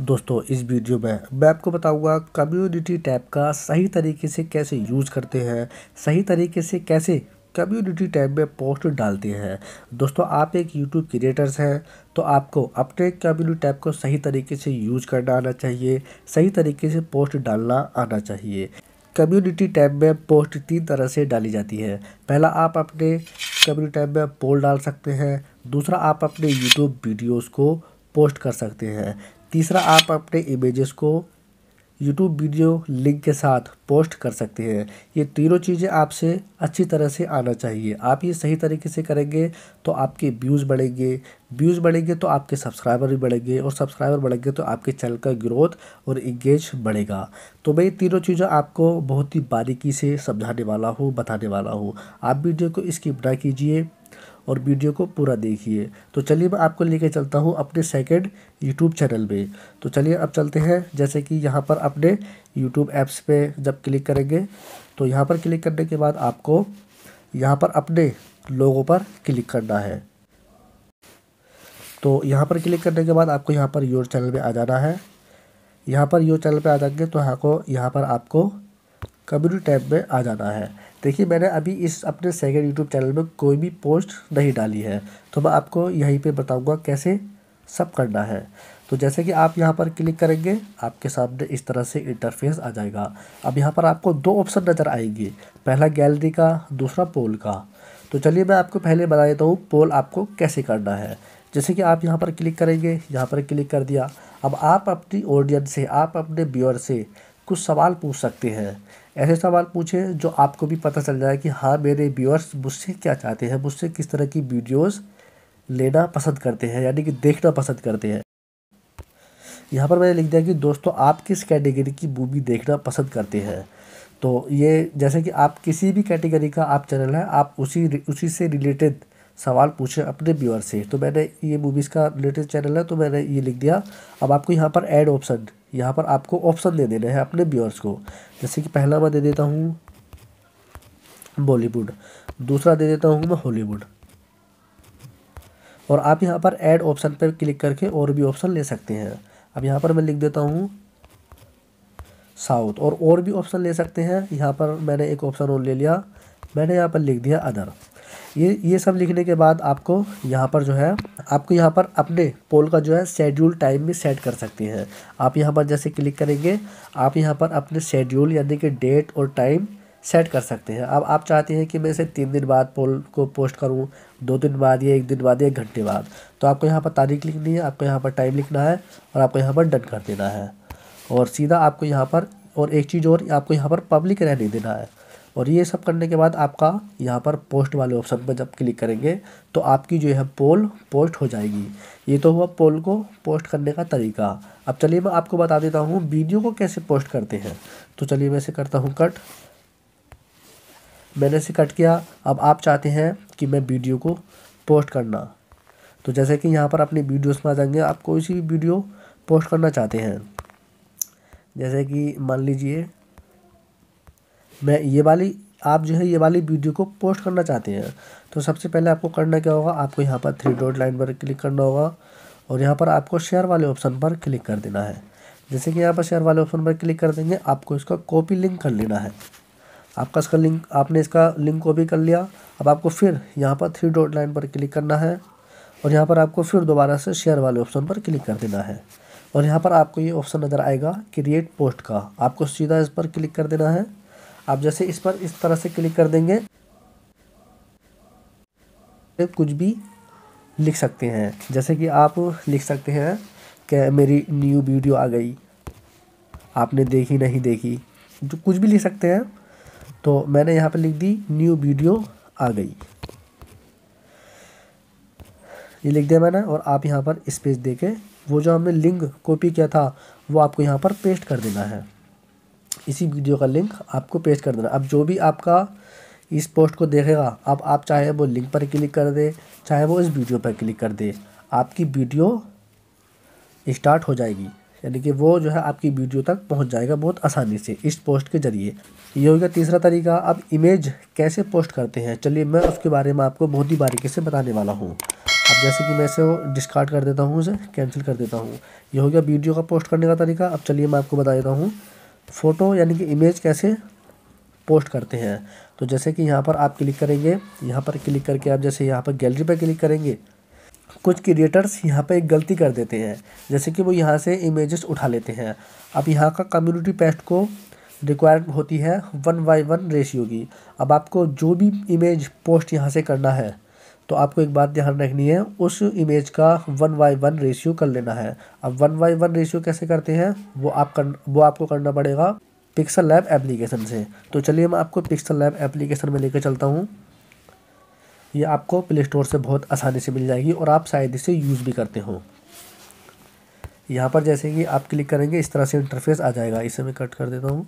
दोस्तों इस वीडियो में मैं आपको बताऊंगा कम्युनिटी टैब का सही तरीके से कैसे यूज़ करते हैं, सही तरीके से कैसे कम्युनिटी टैब में पोस्ट डालते हैं। दोस्तों आप एक यूट्यूब क्रिएटर्स हैं तो आपको अपने कम्युनिटी टैब को सही तरीके से यूज़ करना आना चाहिए, सही तरीके से पोस्ट डालना आना चाहिए। कम्युनिटी टैब में पोस्ट तीन तरह से डाली जाती है। पहला, आप अपने कम्युनिटी टैब में पोल डाल सकते हैं। दूसरा, आप अपने यूट्यूब वीडियोज़ को पोस्ट कर सकते हैं। तीसरा, आप अपने इमेजेस को YouTube वीडियो लिंक के साथ पोस्ट कर सकते हैं। ये तीनों चीज़ें आपसे अच्छी तरह से आना चाहिए। आप ये सही तरीके से करेंगे तो आपके व्यूज़ बढ़ेंगे, व्यूज़ बढ़ेंगे तो आपके सब्सक्राइबर भी बढ़ेंगे, और सब्सक्राइबर बढ़ेंगे तो आपके चैनल का ग्रोथ और इंगेज बढ़ेगा। तो मैं ये तीनों चीज़ें आपको बहुत ही बारीकी से समझाने वाला हूँ, बताने वाला हूँ। आप वीडियो को स्किप ना कीजिए और वीडियो को पूरा देखिए। तो चलिए मैं आपको लेके चलता हूँ अपने सेकंड यूट्यूब चैनल पे। तो चलिए अब चलते हैं, जैसे कि यहाँ पर अपने यूट्यूब ऐप्स पे जब क्लिक करेंगे तो यहाँ पर क्लिक करने के बाद आपको यहाँ पर अपने लोगो पर क्लिक करना है। तो यहाँ पर क्लिक करने के बाद आपको यहाँ पर योर चैनल पर आ जाना है। यहाँ पर योर चैनल पर आ जाएंगे तो यहाँ पर आपको कम्युनिटी टैब में आ जाना है। देखिए मैंने अभी इस अपने सेकंड यूट्यूब चैनल में कोई भी पोस्ट नहीं डाली है, तो मैं आपको यहीं पे बताऊंगा कैसे सब करना है। तो जैसे कि आप यहाँ पर क्लिक करेंगे, आपके सामने इस तरह से इंटरफेस आ जाएगा। अब यहाँ पर आपको दो ऑप्शन नज़र आएंगे, पहला गैलरी का, दूसरा पोल का। तो चलिए मैं आपको पहले बता देता हूँ पोल आपको कैसे करना है। जैसे कि आप यहाँ पर क्लिक करेंगे, यहाँ पर क्लिक कर दिया। अब आप अपनी ऑडियंस से, आप अपने व्यूअर से कुछ सवाल पूछ सकते हैं। ऐसे सवाल पूछें जो आपको भी पता चल जाए कि हाँ मेरे व्यूअर्स मुझसे क्या चाहते हैं, मुझसे किस तरह की वीडियोस लेना पसंद करते हैं, यानी कि देखना पसंद करते हैं। यहाँ पर मैंने लिख दिया कि दोस्तों आप किस कैटेगरी की मूवी देखना पसंद करते हैं। तो ये जैसे कि आप किसी भी कैटेगरी का आप चैनल है, आप उसी से रिलेटेड सवाल पूछें अपने व्यूअर से। तो मैंने ये मूवीज़ का रिलेटेड चैनल है तो मैंने ये लिख दिया। अब आपको यहाँ पर ऐड ऑप्शन, यहाँ पर आपको ऑप्शन दे देना है अपने व्यूअर्स को। जैसे कि पहला मैं दे देता हूँ बॉलीवुड, दूसरा दे देता हूँ मैं हॉलीवुड, और आप यहाँ पर ऐड ऑप्शन पर क्लिक करके और भी ऑप्शन ले सकते हैं। अब यहाँ पर मैं लिख देता हूँ साउथ, और भी ऑप्शन ले सकते हैं। यहाँ पर मैंने एक ऑप्शन और ले लिया, मैंने यहाँ पर लिख दिया अदर। ये सब लिखने के बाद आपको यहाँ पर जो है, आपको यहाँ पर अपने पोल का जो है शेड्यूल टाइम भी सेट कर सकते हैं। आप यहाँ पर जैसे क्लिक करेंगे, आप यहाँ पर अपने शेड्यूल यानी कि डेट और टाइम सेट कर सकते हैं। अब आप चाहते हैं कि मैं इसे 3 दिन बाद पोल को पोस्ट करूँ, 2 दिन बाद, या 1 दिन बाद, या 1 घंटे बाद। तो आपको यहाँ पर तारीख लिखनी है, आपको यहाँ पर टाइम लिखना है, और आपको यहाँ पर डन कर देना है। और सीधा आपको यहाँ पर, और एक चीज़ और, आपको यहाँ पर पब्लिक रहने देना है। और ये सब करने के बाद आपका यहाँ पर पोस्ट वाले ऑप्शन पर जब क्लिक करेंगे तो आपकी जो है पोल पोस्ट हो जाएगी। ये तो हुआ पोल को पोस्ट करने का तरीका। अब चलिए मैं आपको बता देता हूँ वीडियो को कैसे पोस्ट करते हैं। तो चलिए मैं इसे करता हूँ कट, मैंने इसे कट किया। अब आप चाहते हैं कि मैं वीडियो को पोस्ट करना, तो जैसे कि यहाँ पर अपनी वीडियोज़ में आ जाएंगे। आप कोई सी वीडियो पोस्ट करना चाहते हैं, जैसे कि मान लीजिए मैं ये वाली, आप जो है ये वाली वीडियो को पोस्ट करना चाहते हैं। तो सबसे पहले आपको करना क्या होगा, आपको यहाँ पर 3 डॉट लाइन पर क्लिक करना होगा, और यहाँ पर आपको शेयर वाले ऑप्शन पर क्लिक कर देना है। जैसे कि यहाँ पर शेयर वाले ऑप्शन पर क्लिक कर देंगे, आपको इसका कॉपी लिंक कर लेना है। आपका इसका लिंक, आपने इसका लिंक कॉपी कर लिया। अब आपको फिर यहाँ पर 3 डॉट लाइन पर क्लिक करना है, और यहाँ पर आपको फिर दोबारा से शेयर वाले ऑप्शन पर क्लिक कर देना है। और यहाँ पर आपको ये ऑप्शन नज़र आएगा क्रिएट पोस्ट का, आपको सीधा इस पर क्लिक कर देना है। आप जैसे इस पर इस तरह से क्लिक कर देंगे, कुछ भी लिख सकते हैं। जैसे कि आप लिख सकते हैं कि मेरी न्यू वीडियो आ गई, आपने देखी नहीं देखी, जो कुछ भी लिख सकते हैं। तो मैंने यहाँ पर लिख दी न्यू वीडियो आ गई, ये लिख दिया मैंने। और आप यहाँ पर स्पेस देके वो जो हमने लिंक कॉपी किया था वो आपको यहाँ पर पेस्ट कर देना है। इसी वीडियो का लिंक आपको पेस्ट कर देना। अब जो भी आपका इस पोस्ट को देखेगा, अब आप चाहे वो लिंक पर क्लिक कर दे, चाहे वो इस वीडियो पर क्लिक कर दे, आपकी वीडियो स्टार्ट हो जाएगी, यानी कि वो जो है आपकी वीडियो तक पहुंच जाएगा बहुत आसानी से इस पोस्ट के ज़रिए। ये हो गया तीसरा तरीका। अब इमेज कैसे पोस्ट करते हैं, चलिए मैं उसके बारे में आपको बहुत ही बारीकी से बताने वाला हूँ। अब जैसे कि मैं इसे डिस्कार्ड कर देता हूँ, इसे कैंसिल कर देता हूँ। ये हो गया वीडियो का पोस्ट करने का तरीका। अब चलिए मैं आपको बता देता हूँ फ़ोटो यानी कि इमेज कैसे पोस्ट करते हैं। तो जैसे कि यहाँ पर आप क्लिक करेंगे, यहाँ पर क्लिक करके आप जैसे यहाँ पर गैलरी पर क्लिक करेंगे। कुछ क्रिएटर्स यहाँ पे एक गलती कर देते हैं, जैसे कि वो यहाँ से इमेजेस उठा लेते हैं। अब यहाँ का कम्युनिटी पेस्ट को रिक्वायर्ड होती है 1:1 रेशियो की। अब आपको जो भी इमेज पोस्ट यहाँ से करना है तो आपको एक बात ध्यान रखनी है, उस इमेज का 1:1 रेशियो कर लेना है। अब 1:1 रेशियो कैसे करते हैं वो आपको करना पड़ेगा पिक्सल लैब एप्लीकेशन से। तो चलिए मैं आपको पिक्सल लैब एप्लीकेशन में लेकर चलता हूँ। ये आपको प्ले स्टोर से बहुत आसानी से मिल जाएगी और आप शायद इसे यूज़ भी करते हो। यहाँ पर जैसे कि आप क्लिक करेंगे इस तरह से इंटरफेस आ जाएगा। इसे मैं कट कर देता हूँ।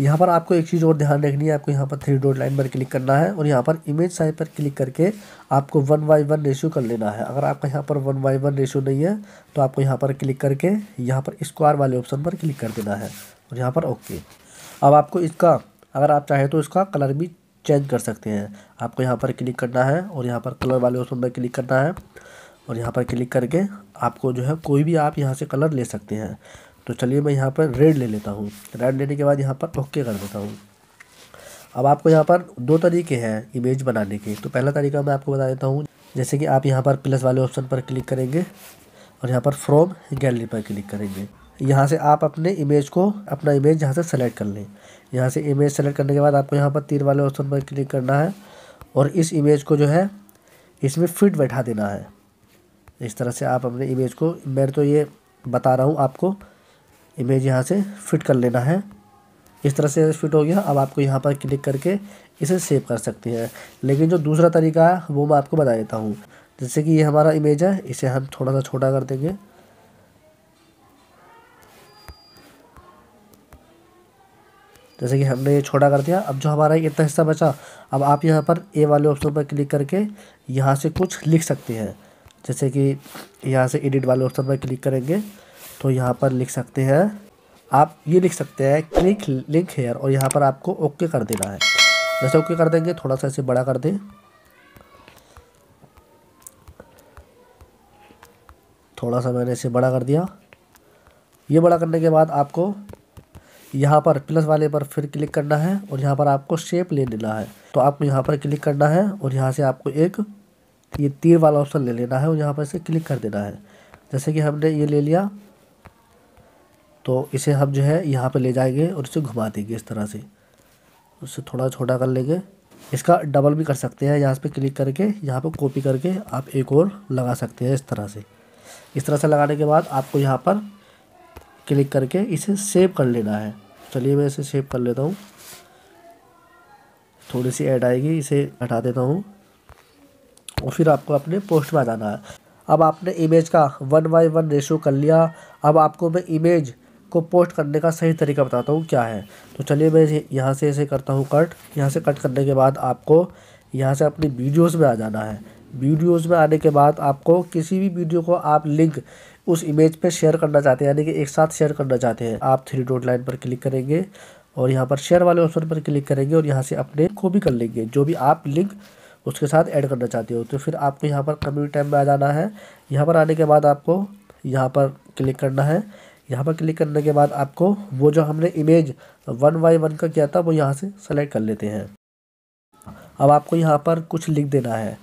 यहाँ पर आपको एक चीज़ और ध्यान रखनी है, आपको यहाँ पर 3 डॉट लाइन पर क्लिक करना है और यहाँ पर इमेज साइज पर क्लिक करके आपको 1:1 रेशियो कर लेना है। अगर आपका यहाँ पर 1:1 रेशियो नहीं है तो आपको यहाँ पर क्लिक करके यहाँ पर स्क्वायर वाले ऑप्शन पर क्लिक कर देना है और यहाँ पर ओके। अब आपको इसका, अगर आप चाहें तो इसका कलर भी चेंज कर सकते हैं। आपको यहाँ पर क्लिक करना है और यहाँ पर कलर वाले ऑप्शन पर क्लिक करना है और यहाँ पर क्लिक करके आपको जो है कोई भी आप यहाँ से कलर ले सकते हैं। तो चलिए मैं यहाँ पर रेड ले लेता हूँ। रेड लेने के बाद यहाँ पर ओके कर देता हूँ। अब आपको यहाँ पर 2 तरीके हैं इमेज बनाने के। तो पहला तरीका मैं आपको बता देता हूँ, जैसे कि आप यहाँ पर प्लस वाले ऑप्शन पर क्लिक करेंगे और यहाँ पर फ्रॉम गैलरी पर क्लिक करेंगे। यहाँ से आप अपने इमेज को, अपना इमेज यहाँ से सेलेक्ट कर लें। यहाँ से इमेज सेलेक्ट करने के बाद आपको यहाँ पर तीर वाले ऑप्शन पर क्लिक करना है और इस इमेज को जो है इसमें फिट बैठा देना है। इस तरह से आप अपने इमेज को, मैं तो ये बता रहा हूँ आपको, इमेज यहाँ से फिट कर लेना है। इस तरह से फिट हो गया। अब आपको यहाँ पर क्लिक करके इसे सेव कर सकते हैं। लेकिन जो दूसरा तरीका है वो मैं आपको बता देता हूँ। जैसे कि ये हमारा इमेज है, इसे हम थोड़ा सा छोटा कर देंगे। जैसे कि हमने ये छोटा कर दिया। अब जो हमारा इतना हिस्सा बचा, अब आप यहाँ पर ए वाले ऑप्शन पर क्लिक करके यहाँ से कुछ लिख सकते हैं। जैसे कि यहाँ से एडिट वाले ऑप्शन पर क्लिक करेंगे तो यहाँ पर लिख सकते हैं, आप ये लिख सकते हैं क्लिक लिंक हेयर और यहाँ पर आपको ओके कर देना है। जैसे ओके कर देंगे, थोड़ा सा इसे बड़ा कर दें, थोड़ा सा मैंने इसे बड़ा कर दिया। ये बड़ा करने के बाद आपको यहाँ पर प्लस वाले पर फिर क्लिक करना है और यहाँ पर आपको शेप ले लेना है। तो आपको यहाँ पर क्लिक करना है और यहाँ से आपको एक ये तीर वाला ऑप्शन ले लेना है और यहाँ पर इसे क्लिक कर देना है। जैसे कि हमने ये ले लिया तो इसे हम जो है यहाँ पर ले जाएंगे और इसे घुमा देंगे इस तरह से, उससे थोड़ा छोटा कर लेंगे। इसका डबल भी कर सकते हैं, यहाँ पर क्लिक करके यहाँ पर कॉपी करके आप एक और लगा सकते हैं इस तरह से। इस तरह से लगाने के बाद आपको यहाँ पर क्लिक करके इसे सेव कर लेना है। चलिए मैं इसे सेव कर लेता हूँ। थोड़ी सी ऐड आएगी, इसे हटा देता हूँ और फिर आपको अपने पोस्ट में आ जाना है। अब आपने इमेज का 1:1 रेशियो कर लिया। अब आपको मैं इमेज को पोस्ट करने का सही तरीका बताता हूँ क्या है। तो चलिए मैं यहाँ से इसे करता हूँ कट। यहाँ से कट करने के बाद आपको यहाँ से अपनी वीडियोज़ में आ जाना है। वीडियोज़ में आने के बाद आपको किसी भी वीडियो को आप लिंक उस इमेज पे शेयर करना चाहते हैं, यानी कि एक साथ शेयर करना चाहते हैं, आप 3 डॉट लाइन पर क्लिक करेंगे और यहाँ पर शेयर वाले ऑप्शन पर क्लिक करेंगे और यहाँ से अपने को भी कर लेंगे जो भी आप लिंक उसके साथ ऐड करना चाहते हो। तो फिर आपको यहाँ पर कम्युनिटी टैब में आ जाना है। यहाँ पर आने के बाद आपको यहाँ पर क्लिक करना है। यहाँ पर क्लिक करने के बाद आपको वो जो हमने इमेज 1:1 का किया था वो यहाँ से सेलेक्ट कर लेते हैं। अब आपको यहाँ पर कुछ लिख देना है।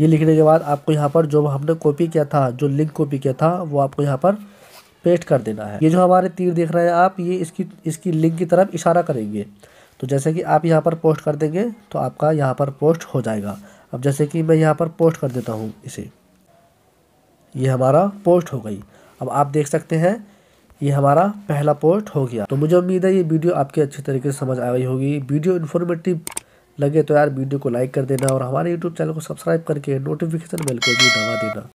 ये लिखने के बाद आपको यहाँ पर जो हमने कॉपी किया था, जो लिंक कॉपी किया था, वो आपको यहाँ पर पेस्ट कर देना है। ये जो हमारे तीर देख रहे हैं आप, ये इसकी लिंक की तरफ इशारा करेंगे। तो जैसे कि आप यहाँ पर पोस्ट कर देंगे तो आपका यहाँ पर पोस्ट हो जाएगा। अब जैसे कि मैं यहाँ पर पोस्ट कर देता हूँ इसे, ये हमारा पोस्ट हो गई। अब आप देख सकते हैं ये हमारा पहला पोस्ट हो गया। तो मुझे उम्मीद है ये वीडियो आपके अच्छे तरीके से समझ आ गई होगी। वीडियो इन्फॉर्मेटिव लगे तो यार वीडियो को लाइक कर देना और हमारे YouTube चैनल को सब्सक्राइब करके नोटिफिकेशन बेल को भी दबा देना।